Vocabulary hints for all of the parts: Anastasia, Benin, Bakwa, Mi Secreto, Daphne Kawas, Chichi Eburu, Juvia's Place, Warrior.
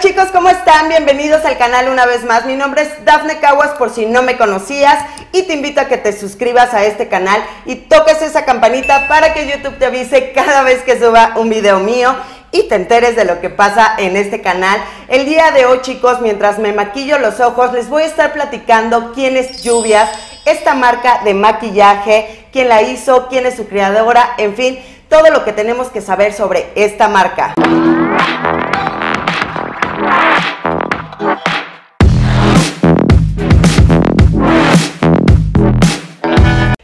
Hola chicos, ¿cómo están? Bienvenidos al canal una vez más. Mi nombre es Daphne Kawas, por si no me conocías, y te invito a que te suscribas a este canal y toques esa campanita para que YouTube te avise cada vez que suba un video mío y te enteres de lo que pasa en este canal. El día de hoy, chicos, mientras me maquillo los ojos, les voy a estar platicando quién es Juvia's, esta marca de maquillaje, quién la hizo, quién es su creadora, en fin, todo lo que tenemos que saber sobre esta marca.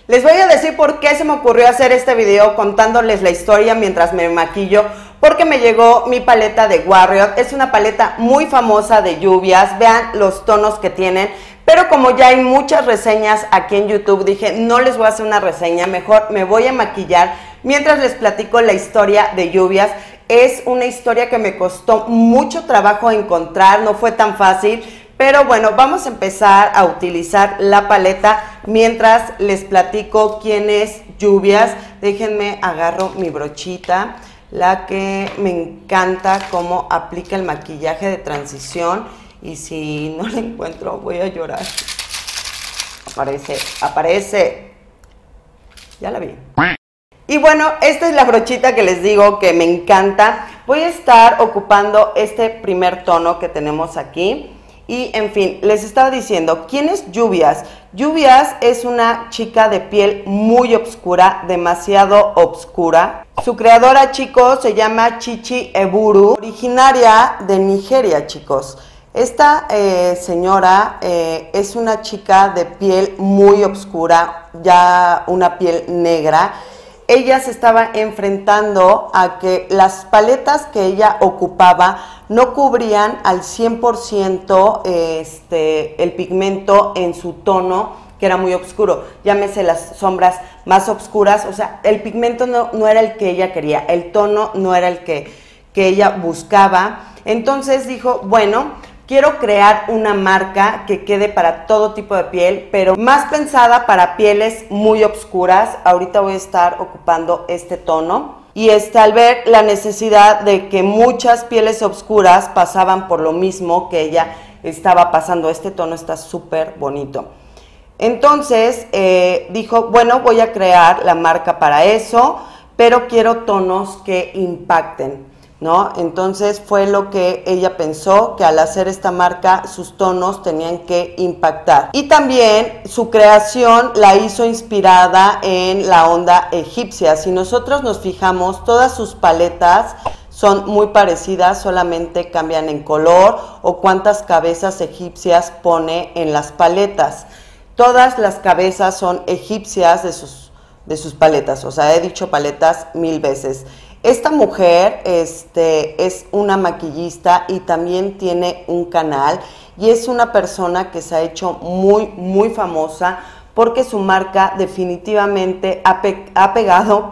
Les voy a decir por qué se me ocurrió hacer este video contándoles la historia mientras me maquillo, porque me llegó mi paleta de Warrior. Es una paleta muy famosa de Juvia's, vean los tonos que tienen, pero como ya hay muchas reseñas aquí en YouTube, dije no les voy a hacer una reseña, mejor me voy a maquillar mientras les platico la historia de Juvia's. Es una historia que me costó mucho trabajo encontrar, no fue tan fácil. Pero bueno, vamos a empezar a utilizar la paleta mientras les platico quién es Juvia's. Déjenme agarro mi brochita, la que me encanta cómo aplica el maquillaje de transición. Y si no la encuentro voy a llorar. Aparece. Ya la vi. Y bueno, esta es la brochita que les digo que me encanta. Voy a estar ocupando este primer tono que tenemos aquí. Y en fin, les estaba diciendo, ¿quién es Juvia's? Juvia's es una chica de piel muy oscura, demasiado oscura. Su creadora, chicos, se llama Chichi Eburu, originaria de Nigeria, chicos. Esta señora es una chica de piel muy oscura, ya una piel negra. Ella se estaba enfrentando a que las paletas que ella ocupaba no cubrían al 100% el pigmento en su tono, que era muy oscuro. Llámese las sombras más oscuras, o sea, el pigmento no era el que ella quería, el tono no era el que ella buscaba. Entonces dijo, bueno, quiero crear una marca que quede para todo tipo de piel, pero más pensada para pieles muy oscuras. Ahorita voy a estar ocupando este tono. Y al ver la necesidad de que muchas pieles oscuras pasaban por lo mismo que ella estaba pasando. Este tono está súper bonito. Entonces dijo, bueno, voy a crear la marca para eso, pero quiero tonos que impacten, ¿no? Entonces fue lo que ella pensó, que al hacer esta marca sus tonos tenían que impactar. Y también su creación la hizo inspirada en la onda egipcia. Si nosotros nos fijamos, todas sus paletas son muy parecidas, solamente cambian en color o cuántas cabezas egipcias pone en las paletas. Todas las cabezas son egipcias de sus paletas, o sea, he dicho paletas 1000 veces. Esta mujer es una maquillista y también tiene un canal, y es una persona que se ha hecho muy, muy famosa porque su marca definitivamente ha pegado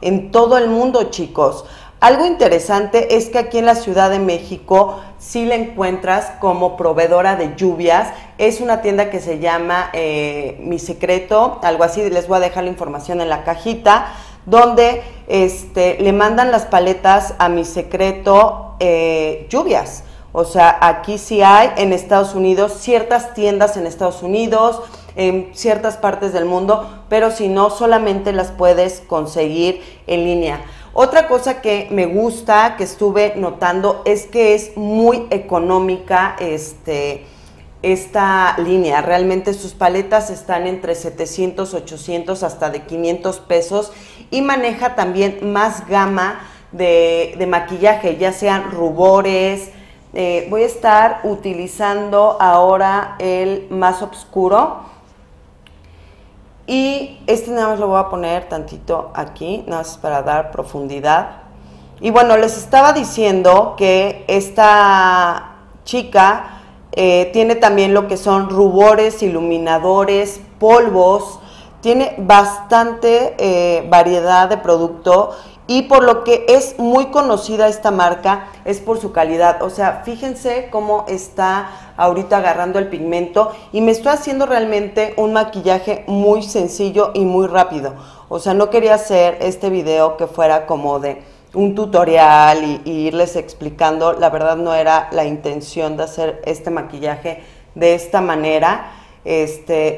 en todo el mundo, chicos. Algo interesante es que aquí en la Ciudad de México sí la encuentras como proveedora de Juvia's. Es una tienda que se llama Mi Secreto, algo así, les voy a dejar la información en la cajita, donde le mandan las paletas a Mi Secreto Juvia's. O sea, aquí sí hay en Estados Unidos, ciertas tiendas en Estados Unidos, en ciertas partes del mundo, pero si no, solamente las puedes conseguir en línea. Otra cosa que me gusta, que estuve notando, es que es muy económica esta línea. Realmente sus paletas están entre 700, 800, hasta de 500 pesos, y maneja también más gama de maquillaje, ya sean rubores. Voy a estar utilizando ahora el más oscuro, y nada más lo voy a poner tantito aquí, nada más para dar profundidad. Y bueno, les estaba diciendo que esta chica tiene también lo que son rubores, iluminadores, polvos. Tiene bastante variedad de producto, y por lo que es muy conocida esta marca es por su calidad. O sea, fíjense cómo está ahorita agarrando el pigmento, y me estoy haciendo realmente un maquillaje muy sencillo y muy rápido. O sea, no quería hacer este video que fuera como de un tutorial y irles explicando. La verdad no era la intención de hacer este maquillaje de esta manera,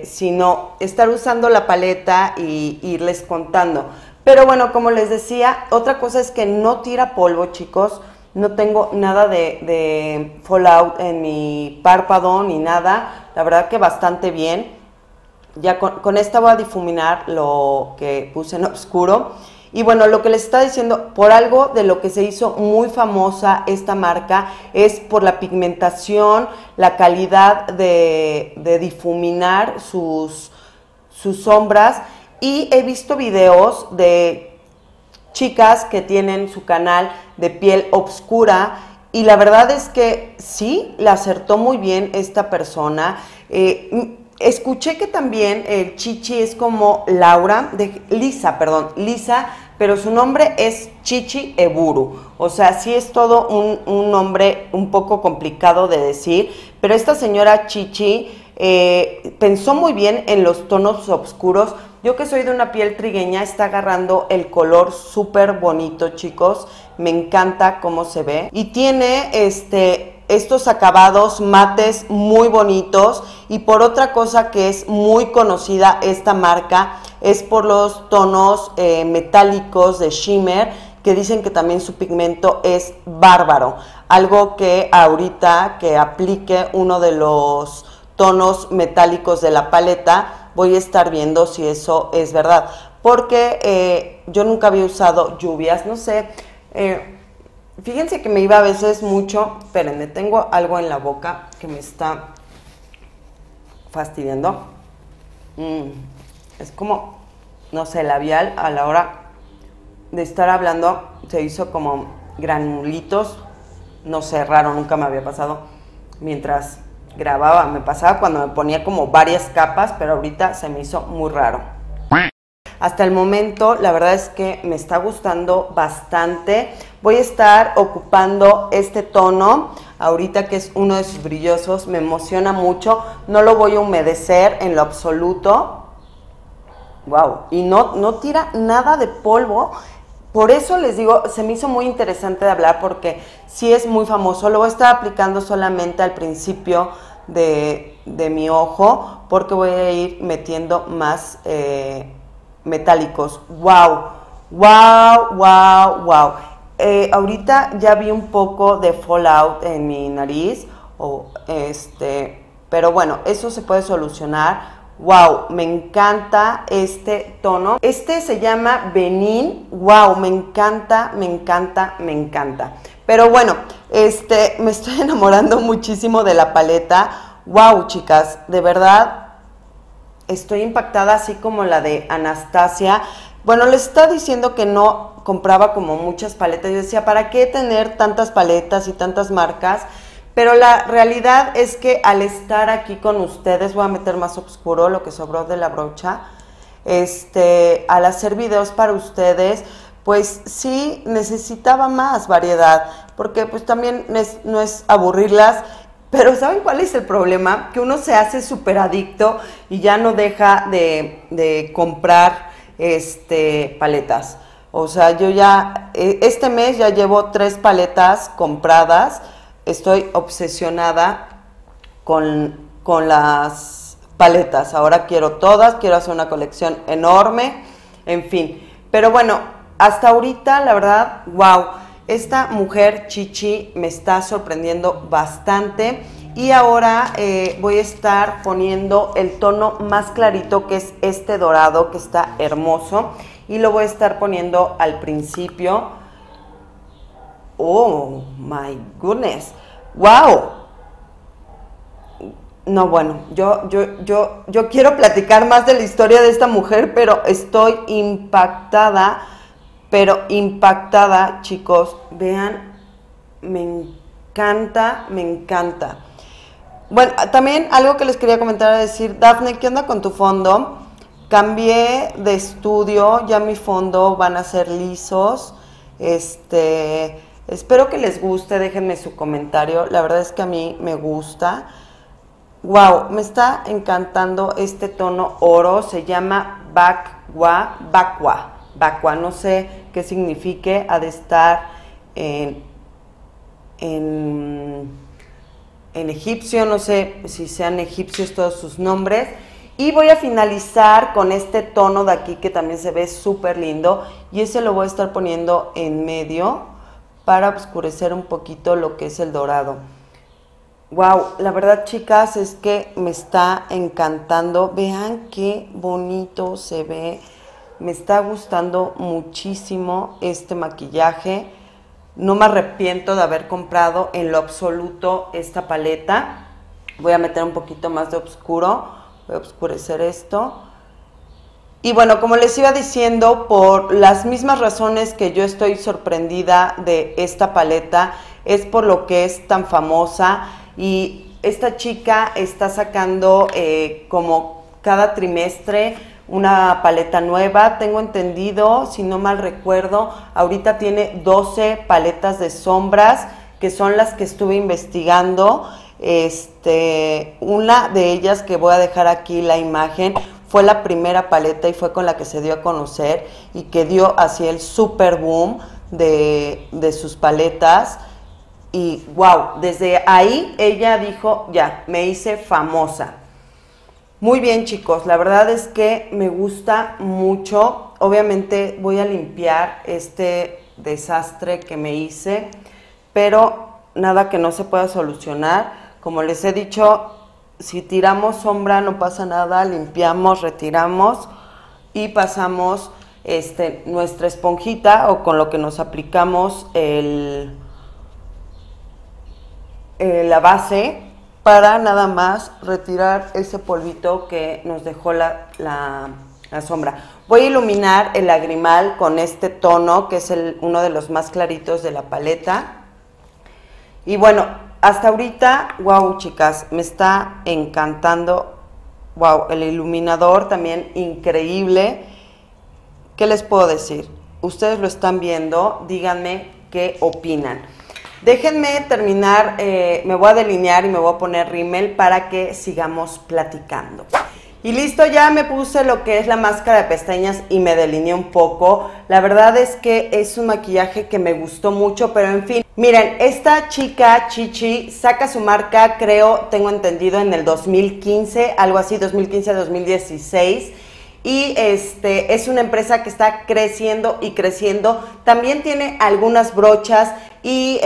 sino estar usando la paleta y irles contando. Pero bueno, como les decía, otra cosa es que no tira polvo, chicos. No tengo nada de fallout en mi párpado ni nada. La verdad que bastante bien. Ya con esta voy a difuminar lo que puse en oscuro. Y bueno, lo que les está diciendo, por algo de lo que se hizo muy famosa esta marca es por la pigmentación, la calidad de difuminar sus sombras. Y he visto videos de chicas que tienen su canal de piel oscura y la verdad es que sí, le acertó muy bien esta persona. Escuché que también el Chichi es como Lisa, pero su nombre es Chichi Eburu. O sea, sí es todo un nombre un poco complicado de decir, pero esta señora Chichi pensó muy bien en los tonos oscuros. Yo que soy de una piel trigueña, está agarrando el color súper bonito, chicos. Me encanta cómo se ve. Y tiene estos acabados mates muy bonitos. Y por otra cosa que es muy conocida esta marca, es por los tonos metálicos de shimmer, que dicen que también su pigmento es bárbaro. Algo que ahorita que aplique uno de los tonos metálicos de la paleta, voy a estar viendo si eso es verdad, porque yo nunca había usado Lluvias, no sé, fíjense que me iba a veces mucho, espérenme, tengo algo en la boca que me está fastidiando, es como, no sé, labial a la hora de estar hablando, se hizo como granulitos, no sé, raro, nunca me había pasado, mientras grababa, me pasaba cuando me ponía como varias capas, pero ahorita se me hizo muy raro. Hasta el momento, la verdad es que me está gustando bastante. Voy a estar ocupando este tono, ahorita que es uno de sus brillosos, me emociona mucho. No lo voy a humedecer en lo absoluto. Wow, y no tira nada de polvo. Por eso les digo, se me hizo muy interesante de hablar porque sí es muy famoso. Lo voy a estar aplicando solamente al principio de mi ojo porque voy a ir metiendo más metálicos. ¡Wow! ¡Wow! ¡Wow! ¡Wow! Ahorita ya vi un poco de fallout en mi nariz, pero bueno, eso se puede solucionar. Wow, me encanta este tono. Este se llama Benin. Wow, me encanta, me encanta, me encanta. Pero bueno, me estoy enamorando muchísimo de la paleta. Wow, chicas, de verdad estoy impactada, así como la de Anastasia. Bueno, les está diciendo que no compraba como muchas paletas. Yo decía, ¿para qué tener tantas paletas y tantas marcas? Pero la realidad es que al estar aquí con ustedes, voy a meter más oscuro lo que sobró de la brocha, al hacer videos para ustedes, pues sí necesitaba más variedad, porque pues también no es aburrirlas, pero ¿saben cuál es el problema? Que uno se hace súper adicto y ya no deja de comprar paletas. O sea, yo ya, este mes ya llevo 3 paletas compradas. Estoy obsesionada con las paletas. Ahora quiero todas, quiero hacer una colección enorme, en fin. Pero bueno, hasta ahorita, la verdad, wow, esta mujer Chichi me está sorprendiendo bastante. Y ahora voy a estar poniendo el tono más clarito, que es este dorado, que está hermoso. Y lo voy a estar poniendo al principio. Oh my goodness, wow. No, bueno, yo quiero platicar más de la historia de esta mujer, pero estoy impactada, chicos. Vean, me encanta, me encanta. Bueno, también algo que les quería comentar a decir, Daphne, ¿qué onda con tu fondo? Cambié de estudio, ya mi fondo van a ser lisos, Espero que les guste, déjenme su comentario, la verdad es que a mí me gusta. Wow, me está encantando este tono oro, se llama Bakwa, Bakwa, no sé qué signifique, ha de estar en egipcio, no sé si sean egipcios todos sus nombres. Y voy a finalizar con este tono de aquí que también se ve súper lindo, y ese lo voy a estar poniendo en medio para oscurecer un poquito lo que es el dorado. Wow, la verdad, chicas, es que me está encantando. Vean qué bonito se ve. Me está gustando muchísimo este maquillaje. No me arrepiento de haber comprado en lo absoluto esta paleta. Voy a meter un poquito más de oscuro. Voy a oscurecer esto. Y bueno, como les iba diciendo, por las mismas razones que yo estoy sorprendida de esta paleta, es por lo que es tan famosa. Y esta chica está sacando como cada trimestre una paleta nueva. Tengo entendido, si no mal recuerdo, ahorita tiene 12 paletas de sombras, que son las que estuve investigando. Una de ellas, que voy a dejar aquí la imagen, fue la primera paleta y fue con la que se dio a conocer y que dio así el super boom de sus paletas. Y wow, desde ahí ella dijo, ya, me hice famosa. Muy bien, chicos, la verdad es que me gusta mucho. Obviamente voy a limpiar este desastre que me hice, pero nada que no se pueda solucionar. Como les he dicho, si tiramos sombra no pasa nada, limpiamos, retiramos y pasamos nuestra esponjita, o con lo que nos aplicamos la base, para nada más retirar ese polvito que nos dejó la sombra. Voy a iluminar el lagrimal con este tono, que es uno de los más claritos de la paleta. Y bueno, hasta ahorita, wow, chicas, me está encantando. Wow, el iluminador también increíble. ¿Qué les puedo decir? Ustedes lo están viendo, díganme qué opinan. Déjenme terminar, me voy a delinear y me voy a poner rímel para que sigamos platicando. Y listo, ya me puse lo que es la máscara de pestañas y me delineé un poco. La verdad es que es un maquillaje que me gustó mucho, pero en fin. Miren, esta chica, Chichi, saca su marca, creo, tengo entendido, en el 2015, algo así, 2015-2016. Y es una empresa que está creciendo y creciendo. También tiene algunas brochas y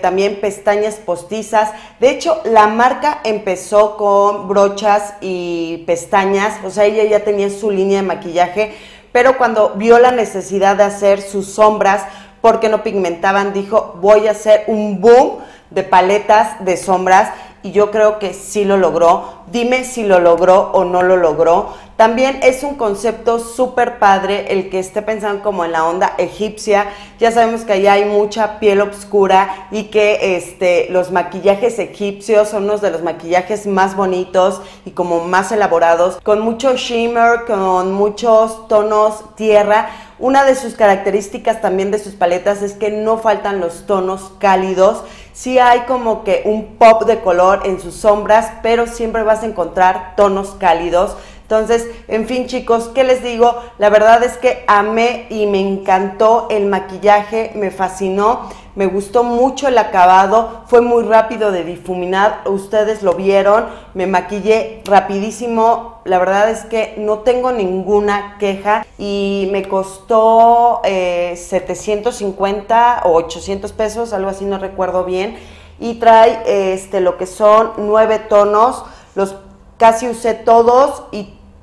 también pestañas postizas. De hecho, la marca empezó con brochas y pestañas. O sea, ella ya tenía su línea de maquillaje, pero cuando vio la necesidad de hacer sus sombras, porque no pigmentaban, dijo, voy a hacer un boom de paletas de sombras, y yo creo que sí lo logró. Dime si lo logró o no lo logró. También es un concepto súper padre el que esté pensando como en la onda egipcia. Ya sabemos que allá hay mucha piel oscura y que los maquillajes egipcios son unos de los maquillajes más bonitos y como más elaborados, con mucho shimmer, con muchos tonos tierra. Una de sus características también de sus paletas es que no faltan los tonos cálidos. Sí hay como que un pop de color en sus sombras, pero siempre vas a encontrar tonos cálidos. Entonces, en fin, chicos, ¿qué les digo? La verdad es que amé y me encantó el maquillaje, me fascinó, me gustó mucho el acabado, fue muy rápido de difuminar, ustedes lo vieron, me maquillé rapidísimo, la verdad es que no tengo ninguna queja, y me costó 750 o 800 pesos, algo así, no recuerdo bien, y trae lo que son 9 tonos, los casi usé todos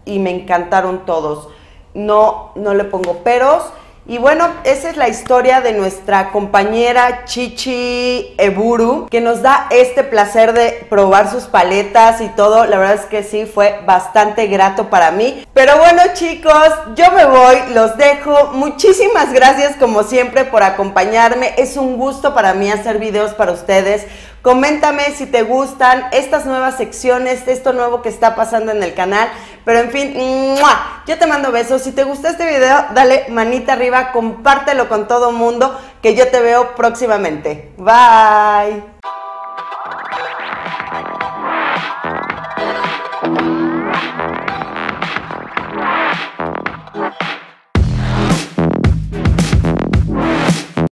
y me encantaron todos. No le pongo peros. Y bueno, esa es la historia de nuestra compañera Chichi Eburu, que nos da este placer de probar sus paletas y todo. La verdad es que sí, fue bastante grato para mí. Pero bueno, chicos, yo me voy, los dejo. Muchísimas gracias, como siempre, por acompañarme. Es un gusto para mí hacer videos para ustedes. Coméntame si te gustan estas nuevas secciones, esto nuevo que está pasando en el canal. Pero en fin, ¡mua! Yo te mando besos. Si te gustó este video, dale manita arriba, compártelo con todo mundo, que yo te veo próximamente. Bye.